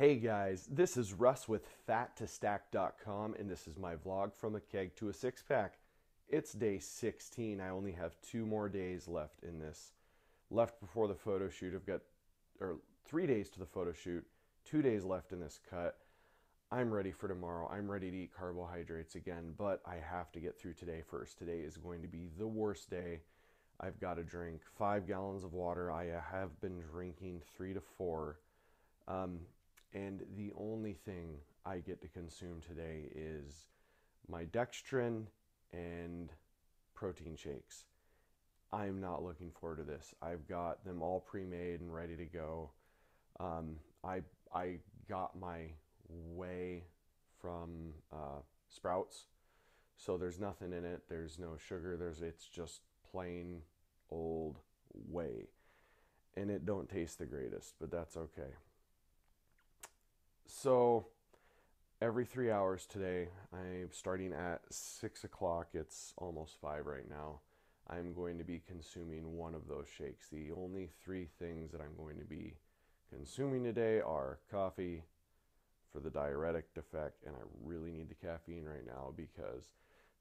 Hey guys, this is Russ with FatToStack.com, and this is my vlog from a keg to a six pack. It's day 16. I only have 2 more days left in this. Left before the photo shoot. I've got 3 days to the photo shoot, 2 days left in this cut. I'm ready for tomorrow. I'm ready to eat carbohydrates again, but I have to get through today first. Today is going to be the worst day. I've got to drink 5 gallons of water. I have been drinking 3 to 4. And the only thing I get to consume today is my dextrin and protein shakes. I'm not looking forward to this. I've got them all pre-made and ready to go. I got my whey from Sprouts, so there's nothing in it. There's no sugar. It's just plain old whey, and it don't taste the greatest, but that's okay. So every 3 hours today, I'm starting at 6 o'clock. It's almost 5 right now. I'm going to be consuming one of those shakes. The only 3 things that I'm going to be consuming today are coffee for the diuretic effect, and I really need the caffeine right now because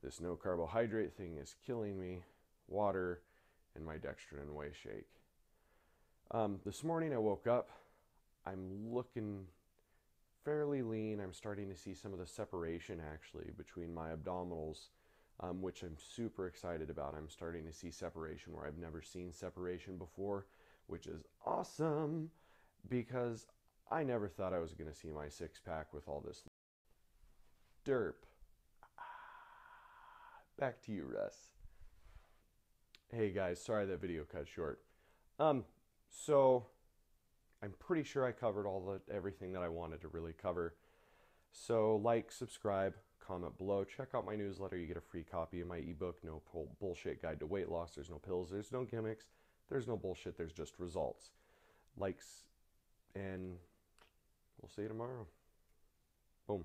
this no carbohydrate thing is killing me, water, and my dextrin and whey shake. This morning I woke up. I'm looking fairly lean. I'm starting to see some of the separation actually between my abdominals, which I'm super excited about. I'm starting to see separation where I've never seen separation before, which is awesome because I never thought I was going to see my six pack with all this derp. Back to you, Russ. Hey guys, sorry that video cut short. So I'm pretty sure I covered everything that I wanted to really cover. So like, subscribe, comment below, check out my newsletter. You get a free copy of my ebook, No Bullshit Guide to Weight Loss. There's no pills, there's no gimmicks, there's no bullshit, there's just results. Likes, and we'll see you tomorrow. Boom.